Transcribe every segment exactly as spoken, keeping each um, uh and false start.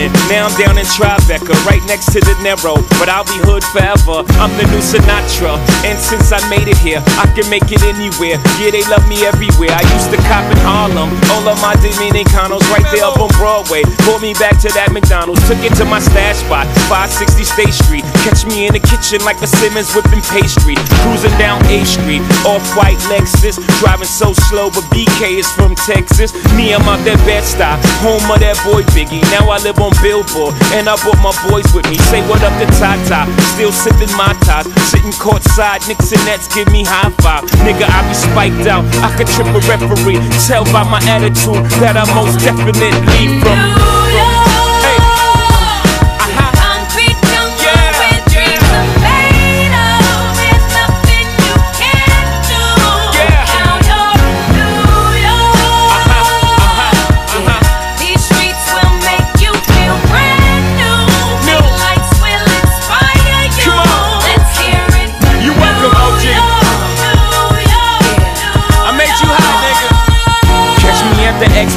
Brooklyn. Now I'm down in Tribeca, right next to the Narrow. But I'll be hood forever, I'm the new Sinatra. And since I made it here, I can make it anywhere. Yeah, they love me everywhere. I used to cop in Harlem, all of my Dominicanos right there up on Broadway. Pulled me back to that McDonald's, took it to my stash spot, five sixty State Street. Catch me in the kitchen like the Simmons whipping pastry. Cruising down eighth Street, off-white Lexus. Driving so slow, but B K is from Texas. Me, I'm out that Bed-Stuy, home of that boy Biggie. Now I live on Billboard, and I brought my boys with me. Say what up to Tata, still sipping my ties. Sitting courtside, Knicks and Nets give me high five. Nigga, I be spiked out, I could trip a referee. Tell by my attitude that I most definitely from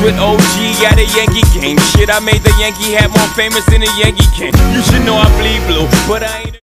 with O G at a Yankee game. Shit, I made the Yankee hat more famous than a Yankee can. You should know I bleed blue, but I ain't